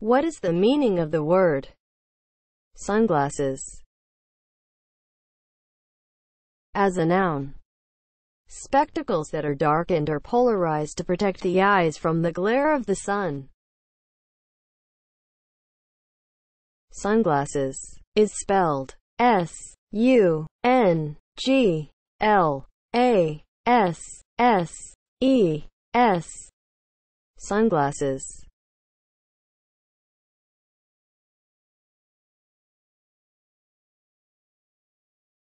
What is the meaning of the word sunglasses as a noun? Spectacles that are darkened or polarized to protect the eyes from the glare of the sun. Sunglasses is spelled S-U-N-G-L-A-S-S-E-S. Sunglasses.